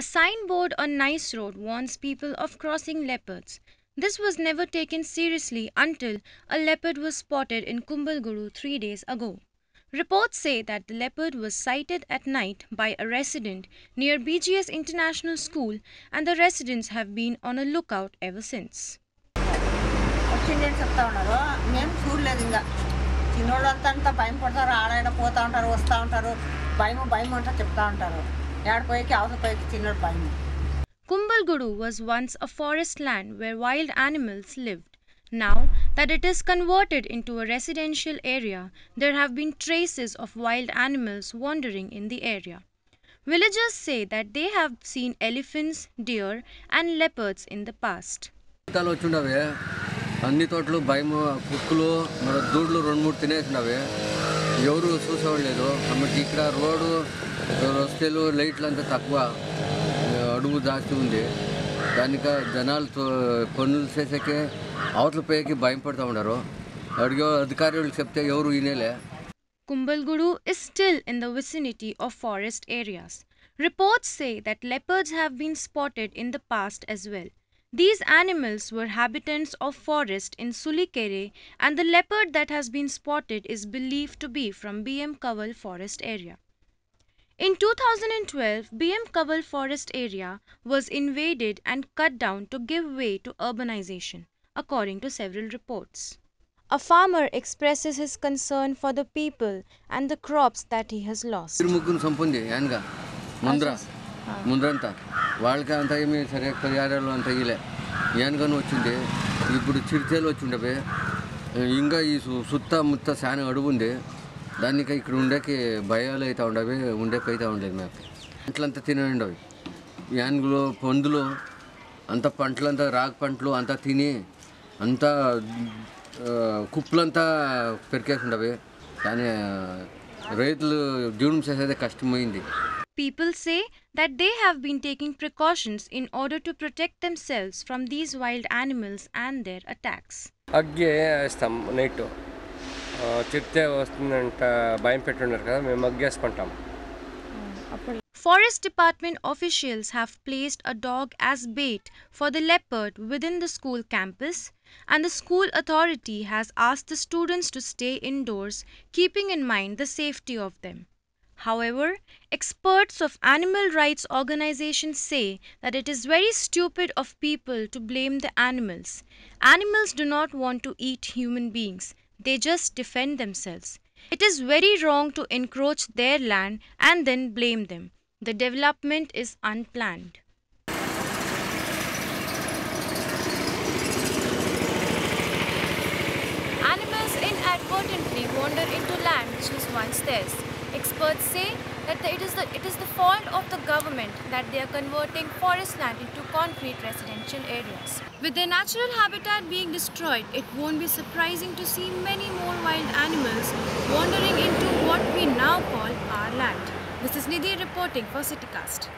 A signboard on Nice Road warns people of crossing leopards. This was never taken seriously until a leopard was spotted in Kumbalguru 3 days ago. Reports say that the leopard was sighted at night by a resident near BGS International School, and the residents have been on a lookout ever since. Kumbalguru was once a forest land where wild animals lived. Now that it is converted into a residential area, there have been traces of wild animals wandering in the area. Villagers say that they have seen elephants, deer, and leopards in the past. Kumbalguru is still in the vicinity of forest areas. Reports say that leopards have been spotted in the past as well. These animals were habitants of forest in Sulikere, and the leopard that has been spotted is believed to be from BM Kaval Forest area. In 2012, BM Kaval Forest area was invaded and cut down to give way to urbanization, according to several reports. A farmer expresses his concern for the people and the crops that he has lost. People say that they have been taking precautions in order to protect themselves from these wild animals and their attacks. Forest Department officials have placed a dog as bait for the leopard within the school campus, and the school authority has asked the students to stay indoors, keeping in mind the safety of them. However, experts of animal rights organizations say that it is very stupid of people to blame the animals. Animals do not want to eat human beings. They just defend themselves. It is very wrong to encroach their land and then blame them. The development is unplanned. Animals inadvertently wander into land which was once theirs. Experts say that it is the fault of the government that they are converting forest land into concrete residential areas. With their natural habitat being destroyed, it won't be surprising to see many more wild animals wandering into what we now call our land. This is Nidhi reporting for CityCast.